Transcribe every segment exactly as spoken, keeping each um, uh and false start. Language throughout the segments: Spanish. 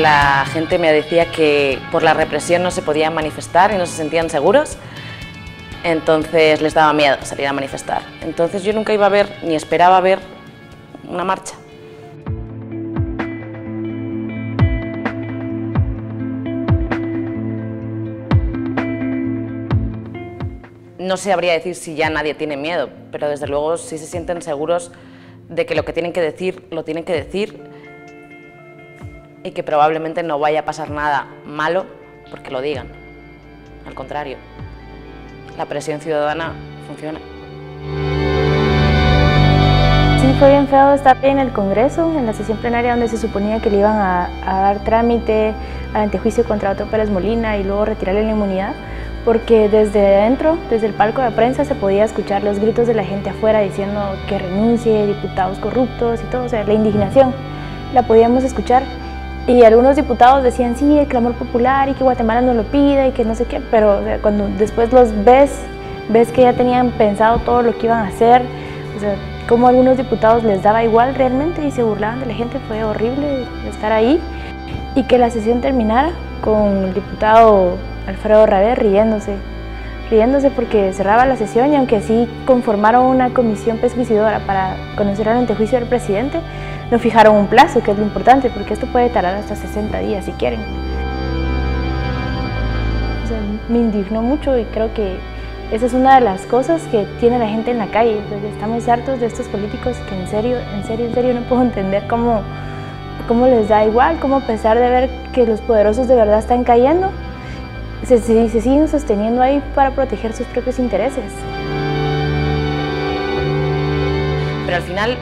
la gente me decía que por la represión no se podían manifestar y no se sentían seguros, entonces les daba miedo salir a manifestar. Entonces yo nunca iba a ver, ni esperaba ver, una marcha. No sabría decir si ya nadie tiene miedo, pero desde luego sí se sienten seguros de que lo que tienen que decir, lo tienen que decir, y que probablemente no vaya a pasar nada malo porque lo digan. Al contrario, la presión ciudadana funciona. Sí, fue bien feo estar en el Congreso, en la sesión plenaria donde se suponía que le iban a, a dar trámite al antejuicio contra Otto Pérez Molina y luego retirarle la inmunidad, porque desde dentro, desde el palco de prensa, se podía escuchar los gritos de la gente afuera diciendo que renuncie, diputados corruptos y todo, o sea, la indignación la podíamos escuchar. Y algunos diputados decían, sí, el clamor popular y que Guatemala no lo pida y que no sé qué, pero o sea, cuando después los ves, ves que ya tenían pensado todo lo que iban a hacer, o sea, como a algunos diputados les daba igual realmente y se burlaban de la gente, fue horrible estar ahí. Y que la sesión terminara con el diputado Alfredo Rabé riéndose, riéndose porque cerraba la sesión, y aunque sí conformaron una comisión pesquisidora para conocer el antejuicio del presidente, no fijaron un plazo, que es lo importante, porque esto puede tardar hasta sesenta días si quieren. O sea, me indignó mucho y creo que esa es una de las cosas que tiene la gente en la calle. Entonces, estamos hartos de estos políticos que en serio, en serio, en serio no puedo entender cómo, cómo les da igual, cómo a pesar de ver que los poderosos de verdad están cayendo, Se, se, se siguen sosteniendo ahí para proteger sus propios intereses. Pero al final,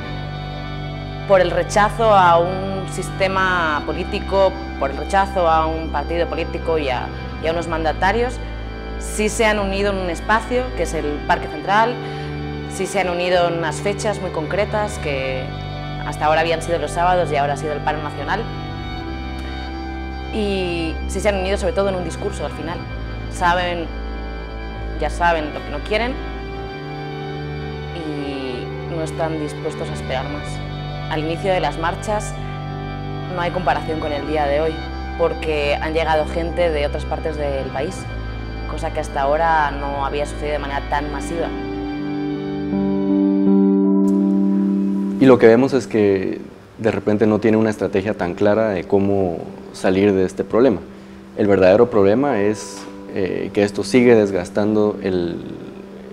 por el rechazo a un sistema político, por el rechazo a un partido político y a, y a unos mandatarios, sí se han unido en un espacio, que es el Parque Central, sí se han unido en unas fechas muy concretas, que hasta ahora habían sido los sábados y ahora ha sido el Paro Nacional. Y sí se han unido sobre todo en un discurso al final. Saben, ya saben lo que no quieren y no están dispuestos a esperar más. Al inicio de las marchas no hay comparación con el día de hoy, porque han llegado gente de otras partes del país, cosa que hasta ahora no había sucedido de manera tan masiva. Y lo que vemos es que de repente no tiene una estrategia tan clara de cómo salir de este problema. El verdadero problema es eh, que esto sigue desgastando el,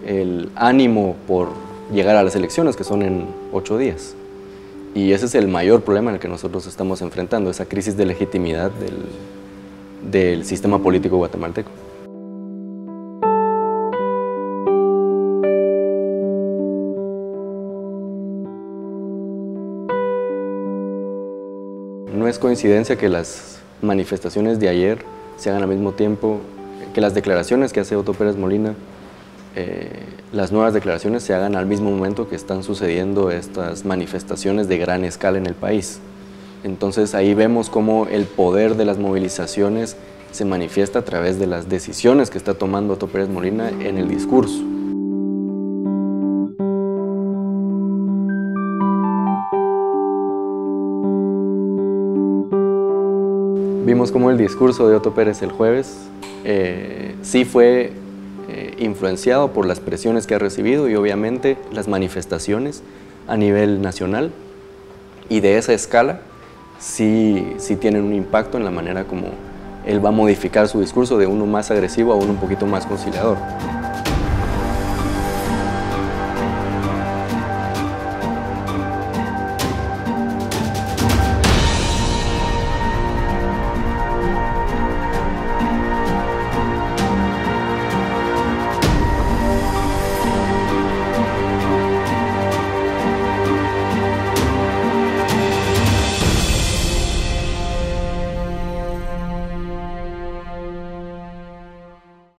el ánimo por llegar a las elecciones, que son en ocho días. Y ese es el mayor problema en el que nosotros estamos enfrentando, esa crisis de legitimidad del, del sistema político guatemalteco. No es coincidencia que las manifestaciones de ayer se hagan al mismo tiempo que las declaraciones que hace Otto Pérez Molina, eh, las nuevas declaraciones se hagan al mismo momento que están sucediendo estas manifestaciones de gran escala en el país. Entonces ahí vemos cómo el poder de las movilizaciones se manifiesta a través de las decisiones que está tomando Otto Pérez Molina en el discurso. Vimos cómo el discurso de Otto Pérez el jueves eh, sí fue eh, influenciado por las presiones que ha recibido y obviamente las manifestaciones a nivel nacional, y de esa escala sí, sí tienen un impacto en la manera como él va a modificar su discurso de uno más agresivo a uno un poquito más conciliador.